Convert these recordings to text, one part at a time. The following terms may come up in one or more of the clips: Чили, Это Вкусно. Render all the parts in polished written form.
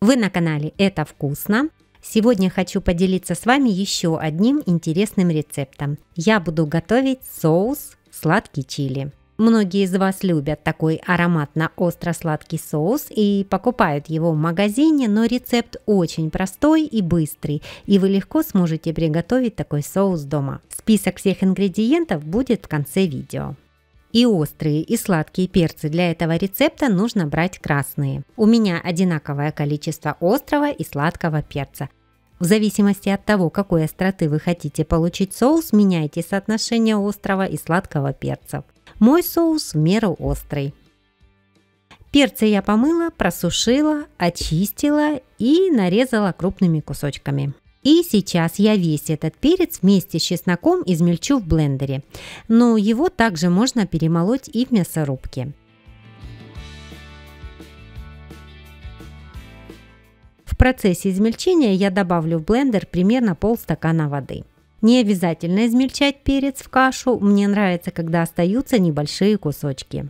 Вы на канале «Это вкусно». Сегодня хочу поделиться с вами еще одним интересным рецептом. Я буду готовить соус сладкий чили. Многие из вас любят такой ароматно-остро-сладкий соус и покупают его в магазине, но рецепт очень простой и быстрый, и вы легко сможете приготовить такой соус дома. Список всех ингредиентов будет в конце видео. И острые, и сладкие перцы для этого рецепта нужно брать красные. У меня одинаковое количество острого и сладкого перца. В зависимости от того, какой остроты вы хотите получить соус, меняйте соотношение острого и сладкого перцев. Мой соус в меру острый. Перцы я помыла, просушила, очистила и нарезала крупными кусочками. И сейчас я весь этот перец вместе с чесноком измельчу в блендере, но его также можно перемолоть и в мясорубке. В процессе измельчения я добавлю в блендер примерно полстакана воды. Не обязательно измельчать перец в кашу, мне нравится, когда остаются небольшие кусочки.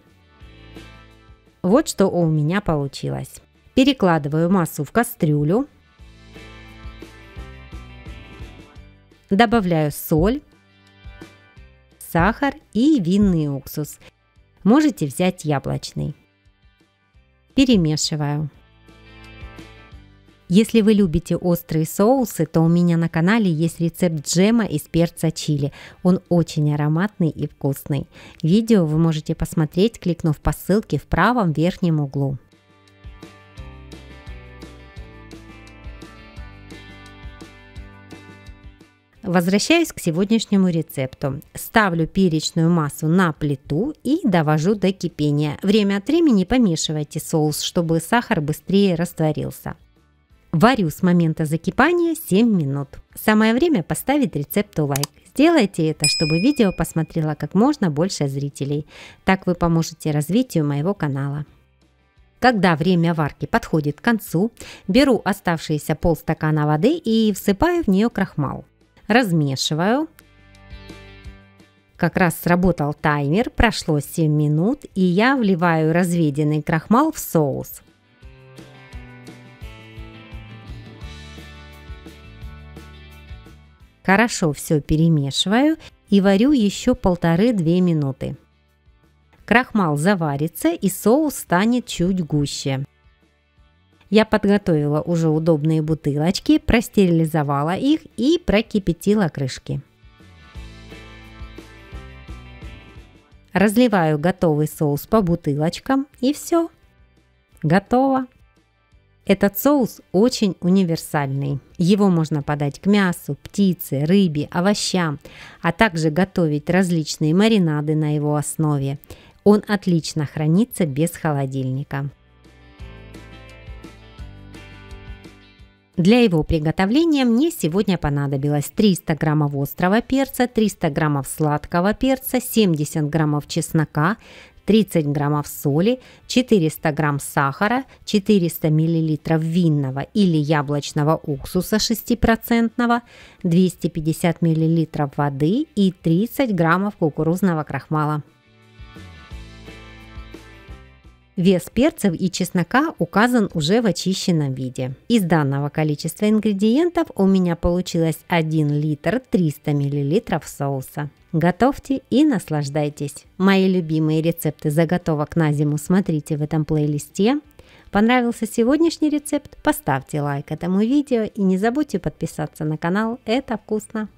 Вот что у меня получилось. Перекладываю массу в кастрюлю. Добавляю соль, сахар и винный уксус. Можете взять яблочный. Перемешиваю. Если вы любите острые соусы, то у меня на канале есть рецепт джема из перца чили. Он очень ароматный и вкусный. Видео вы можете посмотреть, кликнув по ссылке в правом верхнем углу. Возвращаюсь к сегодняшнему рецепту. Ставлю перечную массу на плиту и довожу до кипения. Время от времени помешивайте соус, чтобы сахар быстрее растворился. Варю с момента закипания 7 минут. Самое время поставить рецепту лайк. Сделайте это, чтобы видео посмотрело как можно больше зрителей. Так вы поможете развитию моего канала. Когда время варки подходит к концу, беру оставшиеся полстакана воды и всыпаю в нее крахмал. Размешиваю. Как раз сработал таймер, прошло 7 минут, и я вливаю разведенный крахмал в соус. Хорошо все перемешиваю и варю еще 1,5-2 минуты. Крахмал заварится, и соус станет чуть гуще. Я подготовила уже удобные бутылочки, простерилизовала их и прокипятила крышки. Разливаю готовый соус по бутылочкам, и все. Готово! Этот соус очень универсальный. Его можно подать к мясу, птице, рыбе, овощам, а также готовить различные маринады на его основе. Он отлично хранится без холодильника. Для его приготовления мне сегодня понадобилось 300 граммов острого перца, 300 граммов сладкого перца, 70 граммов чеснока, 30 граммов соли, 400 грамм сахара, 400 миллилитров винного или яблочного уксуса 6%, 250 миллилитров воды и 30 граммов кукурузного крахмала. Вес перцев и чеснока указан уже в очищенном виде. Из данного количества ингредиентов у меня получилось 1 литр 300 миллилитров соуса. Готовьте и наслаждайтесь! Мои любимые рецепты заготовок на зиму смотрите в этом плейлисте. Понравился сегодняшний рецепт? Поставьте лайк этому видео и не забудьте подписаться на канал «Это вкусно».